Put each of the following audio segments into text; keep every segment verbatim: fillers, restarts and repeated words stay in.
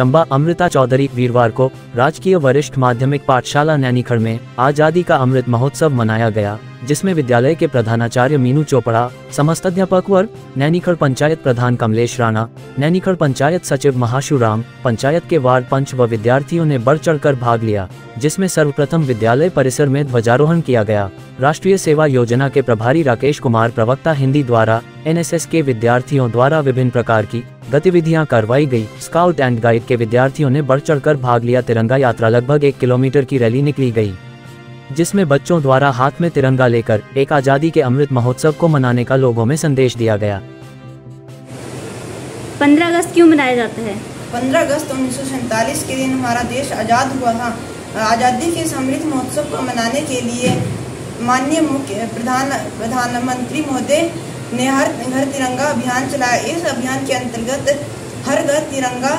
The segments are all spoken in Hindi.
चम्बा अमृता चौधरी वीरवार को राजकीय वरिष्ठ माध्यमिक पाठशाला नैनीखड़ में आजादी का अमृत महोत्सव मनाया गया, जिसमें विद्यालय के प्रधानाचार्य मीनू चोपड़ा, समस्त अध्यापक वर्ग, नैनीखड़ पंचायत प्रधान कमलेश राणा, नैनीखड़ पंचायत सचिव महाशु राम, पंचायत के वार्ड पंच व विद्यार्थियों ने बढ़ चढ़कर भाग लिया, जिसमें सर्वप्रथम विद्यालय परिसर में ध्वजारोहण किया गया। राष्ट्रीय सेवा योजना के प्रभारी राकेश कुमार प्रवक्ता हिंदी द्वारा एन एस एस के विद्यार्थियों द्वारा विभिन्न प्रकार की गतिविधियां करवाई गई। स्काउट एंड गाइड के विद्यार्थियों ने बढ़ चढ़कर भाग लिया। तिरंगा यात्रा लगभग एक किलोमीटर की रैली निकली गई, जिसमें बच्चों द्वारा हाथ में तिरंगा लेकर एक आजादी के अमृत महोत्सव को मनाने का लोगों में संदेश दिया गया। पंद्रह अगस्त क्यों मनाया जाता है? पंद्रह अगस्त उन्नीस सौ सैंतालीस के दिन हमारा देश आजाद हुआ था। आजादी के अमृत महोत्सव को मनाने के लिए माननीय मुख्य प्रधान प्रधानमंत्री मोदी ने हर घर तिरंगा अभियान चलाया। इस अभियान के अंतर्गत हर घर तिरंगा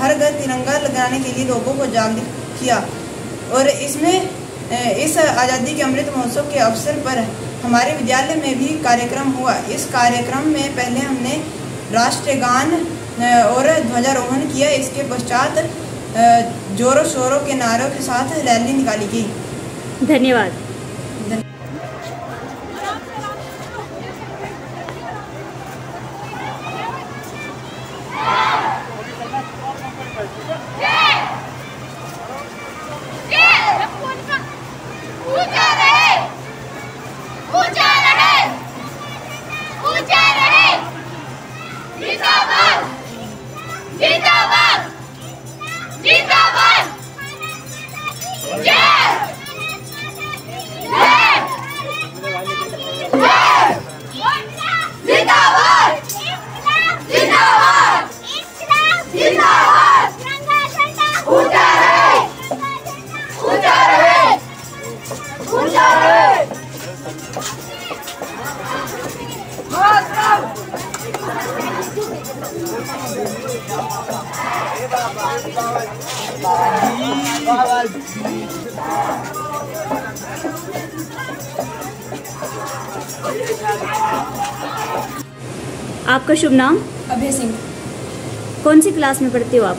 हर घर तिरंगा लगाने के लिए लोगों को जागरूक किया और इसमें इस आज़ादी के अमृत महोत्सव के अवसर पर हमारे विद्यालय में भी कार्यक्रम हुआ। इस कार्यक्रम में पहले हमने राष्ट्रगान और ध्वजारोहण किया। इसके पश्चात जोरों शोरों के नारों के साथ रैली निकाली गई। धन्यवाद। आपका शुभ नाम? अभय सिंह। कौन सी क्लास में पढ़ते हो आप?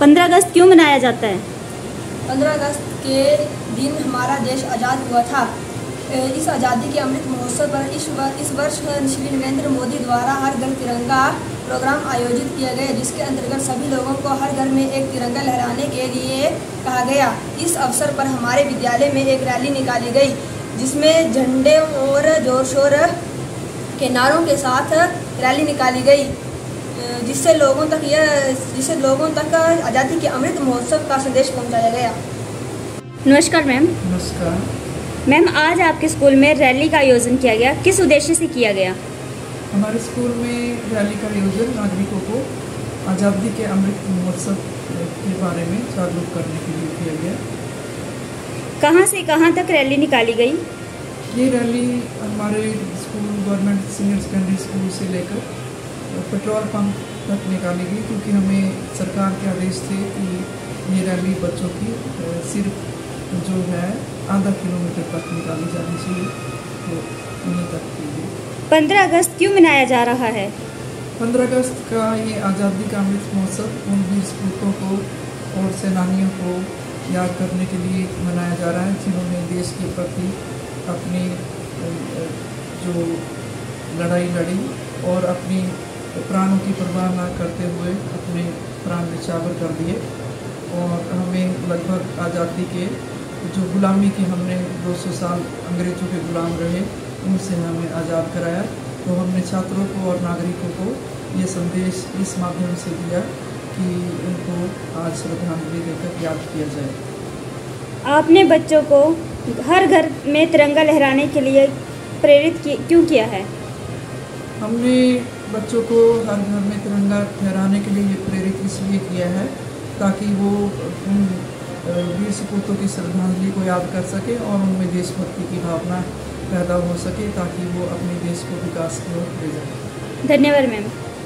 पंद्रह अगस्त क्यों मनाया जाता है? पंद्रह अगस्त के दिन हमारा देश आज़ाद हुआ था। इस आज़ादी के अमृत महोत्सव पर इस वर्ष इस वर्ष श्री नरेंद्र मोदी द्वारा हर घर तिरंगा प्रोग्राम आयोजित किया गया, जिसके अंतर्गत सभी लोगों को हर घर में एक तिरंगा लहराने के लिए कहा गया। इस अवसर पर हमारे विद्यालय में एक रैली निकाली गई, जिसमें झंडे और जोर शोर के नारों के साथ रैली निकाली गई, जिससे लोगों तक यह जिससे लोगों तक आज़ादी के अमृत महोत्सव का संदेश पहुंचाया गया। नमस्कार मैम। नमस्कार मैम, आज आपके स्कूल में रैली का आयोजन किया गया, किस उद्देश्य से किया गया? हमारे स्कूल में रैली का आयोजन नागरिकों को आज़ादी के अमृत महोत्सव के बारे में जागरूक करने के लिए किया गया। कहाँ से कहाँ तक रैली निकाली गई? ये रैली हमारे school government senior secondary school से लेकर पेट्रोल पंप तक निकाली गई, क्योंकि हमें सरकार के आदेश थे कि ये रैली बच्चों की सिर्फ जो है आधा किलोमीटर तक निकाली जानी चाहिए, तो उन्हीं तक के लिए। पंद्रह अगस्त क्यों मनाया जा रहा है? पंद्रह अगस्त का ये आज़ादी का अमृत महोत्सव उन वीर सपूतों को और सेनानियों को याद करने के लिए मनाया जा रहा है, जिन्होंने देश के प्रति अपनी जो लड़ाई लड़ी और अपनी प्राणों की परवाह न करते हुए अपने प्राण न्यौछावर कर दिए। और हमें लगभग आज़ादी के जो गुलामी की हमने दो सौ साल अंग्रेज़ों के गुलाम रहे, उनसे हमें आज़ाद कराया, तो हमने छात्रों को और नागरिकों को ये संदेश इस माध्यम से दिया कि उनको आज श्रद्धांजलि देकर याद किया जाए। आपने बच्चों को हर घर में तिरंगा लहराने के लिए प्रेरित क्यों किया है? हमने बच्चों को हर घर में तिरंगा लहराने के लिए प्रेरित इसलिए किया है ताकि वो उन वीर सपूतों की श्रद्धांजलि को याद कर सके और उनमें देशभक्ति की भावना पैदा हो सके, ताकि वो अपने देश को विकास की ओर ले जाए। धन्यवाद मैम।